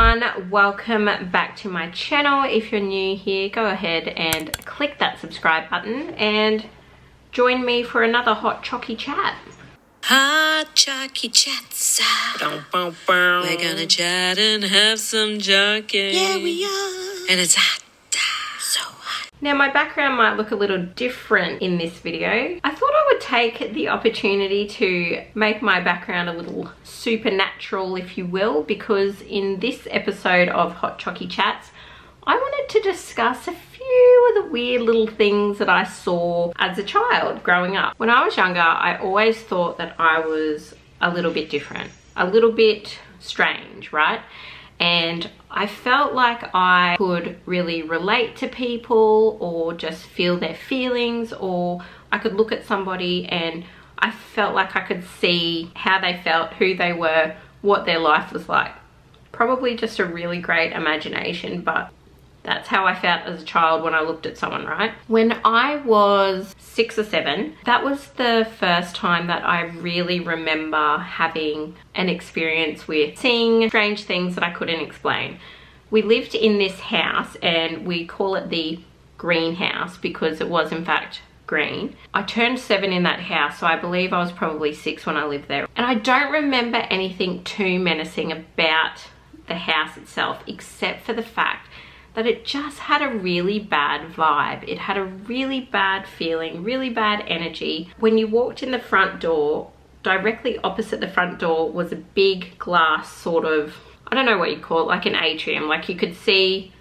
everyone, welcome back to my channel. If you're new here, go ahead and click that subscribe button and join me for another Hot Choccy Chat. Hot Choccy Chats. We're gonna chat and have some choccy. Yeah, we are. And it's hot. So hot. Now, my background might look a little different in this video. I thought I would take the opportunity to make my background a little supernatural, if you will, because in this episode of Hot Choccy Chats, I wanted to discuss a few of the weird little things that I saw as a child growing up. When I was younger, I always thought that I was a little bit different, a little bit strange, right? And I felt like I could really relate to people or just feel their feelings, or I could look at somebody and I felt like I could see how they felt, who they were, what their life was like. Probably just a really great imagination, but that's how I felt as a child when I looked at someone, right? When I was 6 or 7, that was the first time that I really remember having an experience with seeing strange things that I couldn't explain. We lived in this house and we call it the greenhouse because it was in fact green. I turned 7 in that house, so I believe I was probably 6 when I lived there. And I don't remember anything too menacing about the house itself, except for the fact that it just had a really bad vibe. It had a really bad feeling, really bad energy. When you walked in the front door, directly opposite the front door was a big glass sort of, I don't know what you call it, like an atrium. Like you could see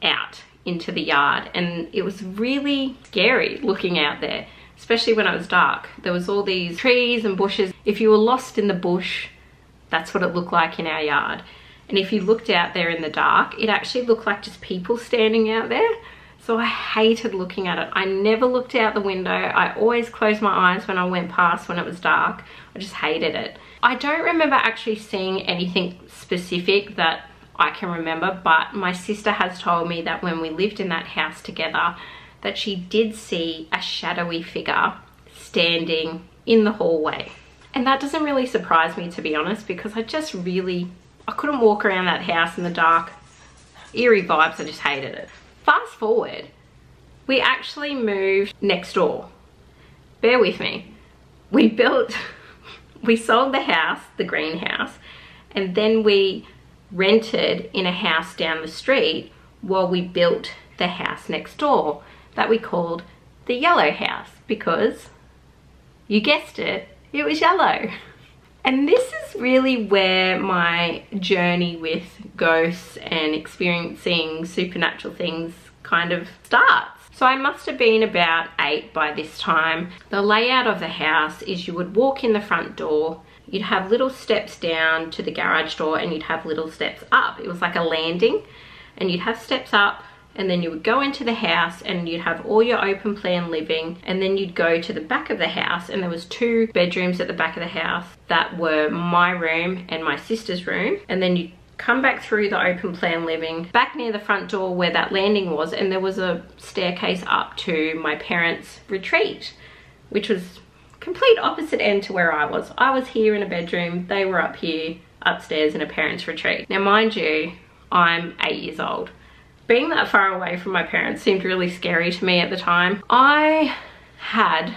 out into the yard, and it was really scary looking out there, especially when it was dark. There was all these trees and bushes. If you were lost in the bush, that's what it looked like in our yard. And if you looked out there in the dark, it actually looked like just people standing out there. So I hated looking at it. I never looked out the window. I always closed my eyes when I went past when it was dark. I just hated it. I don't remember actually seeing anything specific that I can remember, but my sister has told me that when we lived in that house together, that she did see a shadowy figure standing in the hallway. And that doesn't really surprise me, to be honest, because I couldn't walk around that house in the dark. Eerie vibes, I just hated it. Fast forward, we actually moved next door. Bear with me. We sold the house, the greenhouse, and then we rented in a house down the street while we built the house next door that we called the yellow house because, you guessed it, it was yellow. And this is really where my journey with ghosts and experiencing supernatural things kind of starts. So I must have been about 8 by this time. The layout of the house is you would walk in the front door, you'd have little steps down to the garage door, and you'd have little steps up. It was like a landing, and you'd have steps up, and then you would go into the house and you'd have all your open plan living, and then you'd go to the back of the house, and there was 2 bedrooms at the back of the house that were my room and my sister's room, and then you'd come back through the open plan living back near the front door where that landing was, and there was a staircase up to my parents' retreat, which was complete opposite end to where I was. I was here in a bedroom, they were up here upstairs in a parents' retreat. Now mind you, I'm 8 years old. Being that far away from my parents seemed really scary to me at the time. I had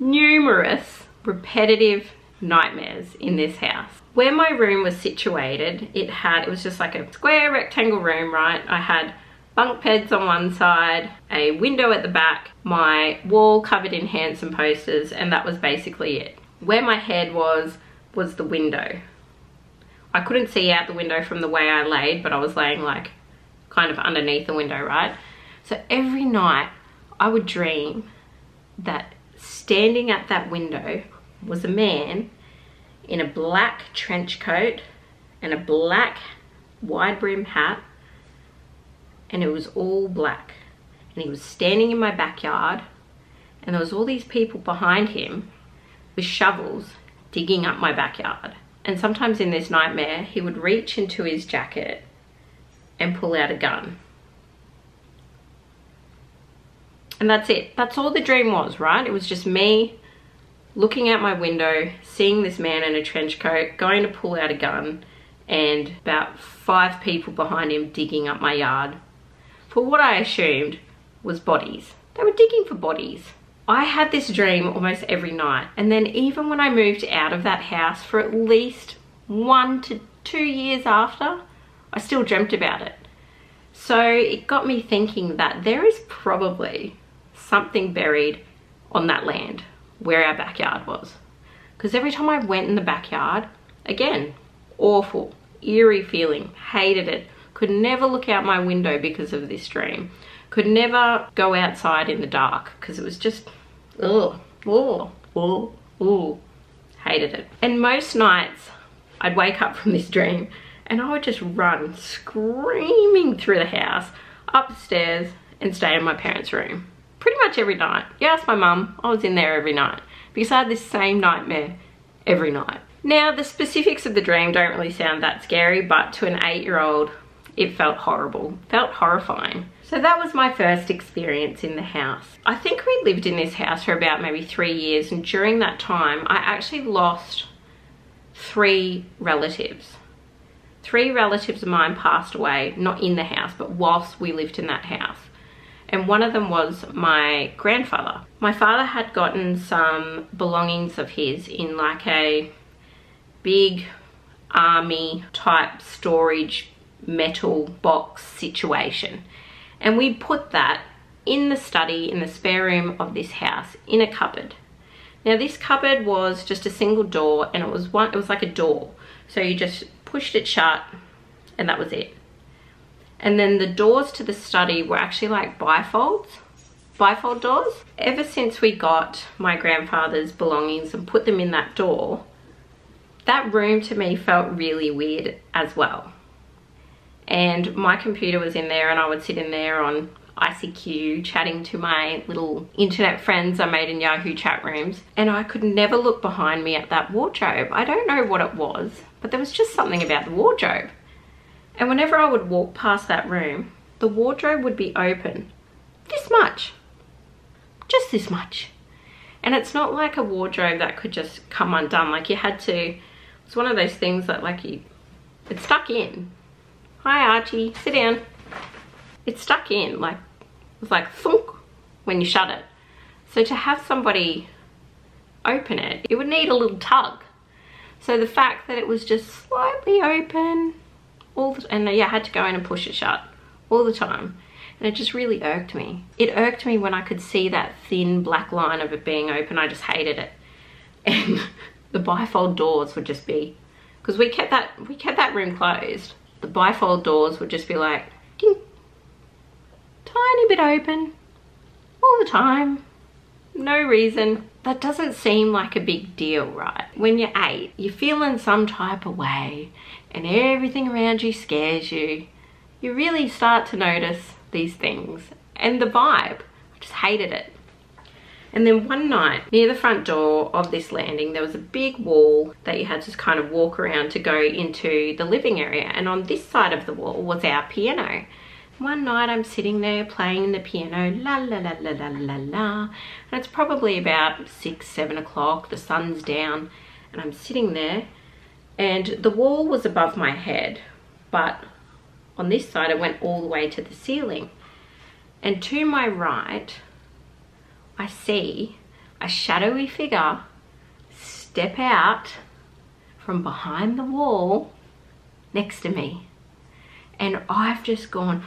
numerous repetitive nightmares in this house. Where my room was situated, it was just like a square rectangle room, right? I had bunk beds on one side, a window at the back, my wall covered in Hanson posters, and that was basically it. Where my head was the window. I couldn't see out the window from the way I laid, but I was laying like kind of underneath the window, right? So every night I would dream that standing at that window was a man in a black trench coat and a black wide brim hat, and it was all black, and he was standing in my backyard, and there was all these people behind him with shovels digging up my backyard. And sometimes in this nightmare, he would reach into his jacket and pull out a gun. And that's it. That's all the dream was, right? It was just me looking out my window, seeing this man in a trench coat going to pull out a gun, and about 5 people behind him digging up my yard for what I assumed was bodies. They were digging for bodies. I had this dream almost every night, and then even when I moved out of that house for at least 1 to 2 years after, I still dreamt about it. So it got me thinking that there is probably something buried on that land where our backyard was, because every time I went in the backyard, again, awful, eerie feeling, hated it, could never look out my window because of this dream, could never go outside in the dark because it was just hated it. And most nights I'd wake up from this dream and I would just run screaming through the house, upstairs, and stay in my parents' room. Pretty much every night. You ask my mum, I was in there every night because I had this same nightmare every night. Now, the specifics of the dream don't really sound that scary, but to an 8-year-old, it felt horrible, felt horrifying. So that was my first experience in the house. I think we lived in this house for about maybe 3 years, and during that time, I actually lost 3 relatives. 3 relatives of mine passed away, not in the house, but whilst we lived in that house. And one of them was my grandfather. My father had gotten some belongings of his in like a big army type storage metal box situation. And we put that in the study, in the spare room of this house, in a cupboard. Now this cupboard was just a single door, and it was like a door. So you just pushed it shut and that was it. And then the doors to the study were actually like bifold doors. Ever since we got my grandfather's belongings and put them in that door, that room to me felt really weird as well. And my computer was in there, and I would sit in there on ICQ chatting to my little internet friends I made in Yahoo chat rooms, and I could never look behind me at that wardrobe. I don't know what it was, but there was just something about the wardrobe. And whenever I would walk past that room, the wardrobe would be open this much, just this much. And it's not like a wardrobe that could just come undone. Like you had to, it's one of those things that like you, it's stuck in. Hi Archie, sit down. It's stuck in, like, it was like thunk when you shut it. So to have somebody open it, it would need a little tug. So the fact that it was just slightly open, and yeah, I had to go in and push it shut all the time, and it just really irked me. It irked me when I could see that thin black line of it being open. I just hated it. And the bifold doors would just be, because we kept that room closed, the bifold doors would just be like ding, tiny bit open all the time, no reason. That doesn't seem like a big deal, right? When you're 8, you're feeling some type of way and everything around you scares you. You really start to notice these things. And the vibe, I just hated it. And then one night, near the front door of this landing, there was a big wall that you had to kind of walk around to go into the living area. And on this side of the wall was our piano. One night I'm sitting there playing the piano, la la la la la la la, and it's probably about 6-7 o'clock, the sun's down, and I'm sitting there, and the wall was above my head, but on this side it went all the way to the ceiling. And to my right, I see a shadowy figure step out from behind the wall next to me, and I've just gone,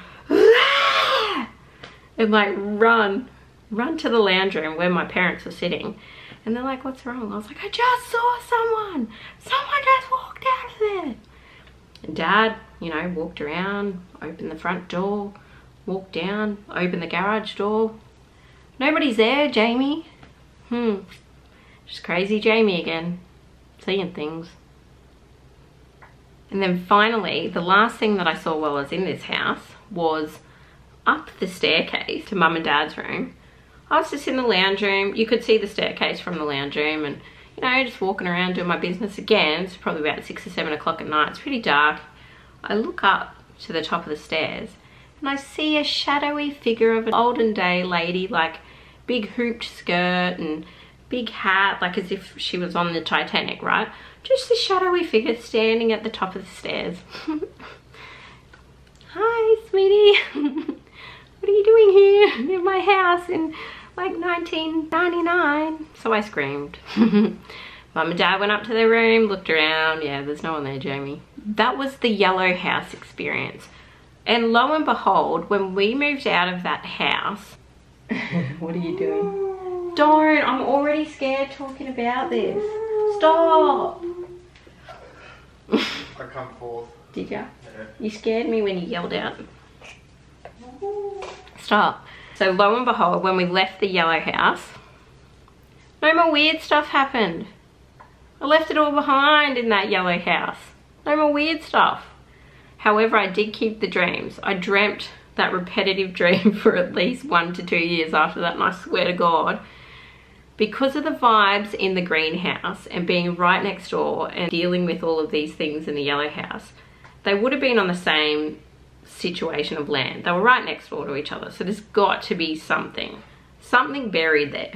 and like run to the lounge room where my parents were sitting, and they're like, what's wrong? I was like, I just saw someone just walked out of there. And Dad, you know, walked around, opened the front door, walked down, opened the garage door. Nobody's there, Jamie. Just crazy Jamie again, seeing things. And then finally, the last thing that I saw while I was in this house was up the staircase to Mum and Dad's room. I was just in the lounge room. You could see the staircase from the lounge room, and, you know, just walking around doing my business again. It's probably about 6 or 7 o'clock at night. It's pretty dark. I look up to the top of the stairs and I see a shadowy figure of an olden day lady, like big hooped skirt and big hat, like as if she was on the Titanic, right? Just the shadowy figure standing at the top of the stairs. Hi, sweetie. What are you doing here in my house in like 1999? So I screamed. Mum and Dad went up to their room, looked around. Yeah, there's no one there, Jamie. That was the yellow house experience. And lo and behold, when we moved out of that house... What are you doing? Don't, I'm already scared talking about this. Stop. I come forth. Did you? Yeah. You scared me when you yelled out. Stop. So lo and behold, when we left the yellow house, no more weird stuff happened. I left it all behind in that yellow house. No more weird stuff. However, I did keep the dreams. I dreamt that repetitive dream for at least 1 to 2 years after that, and I swear to God, because of the vibes in the greenhouse and being right next door and dealing with all of these things in the yellow house, they would have been on the same situation of land. They were right next door to each other. So there's got to be something buried there.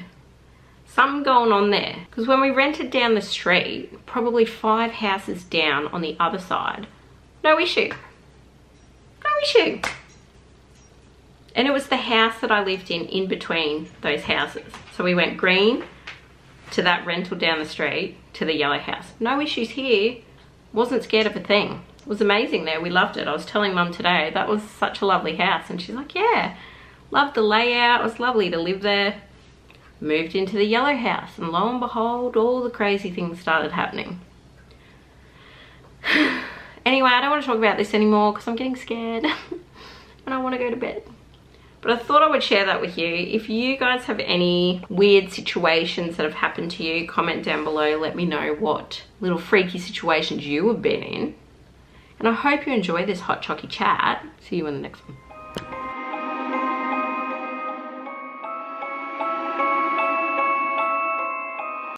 Something going on there, because when we rented down the street, probably 5 houses down on the other side, no issue, no issue. And it was the house that I lived in between those houses. So we went green to that rental down the street to the yellow house. No issues here. Wasn't scared of a thing. It was amazing there. We loved it. I was telling Mum today, that was such a lovely house, and she's like, yeah, loved the layout. It was lovely to live there. Moved into the yellow house, and lo and behold, all the crazy things started happening. Anyway, I don't want to talk about this anymore because I'm getting scared and I want to go to bed. But I thought I would share that with you. If you guys have any weird situations that have happened to you, comment down below. Let me know what little freaky situations you have been in. And I hope you enjoy this Hot Choccy Chat. See you in the next one.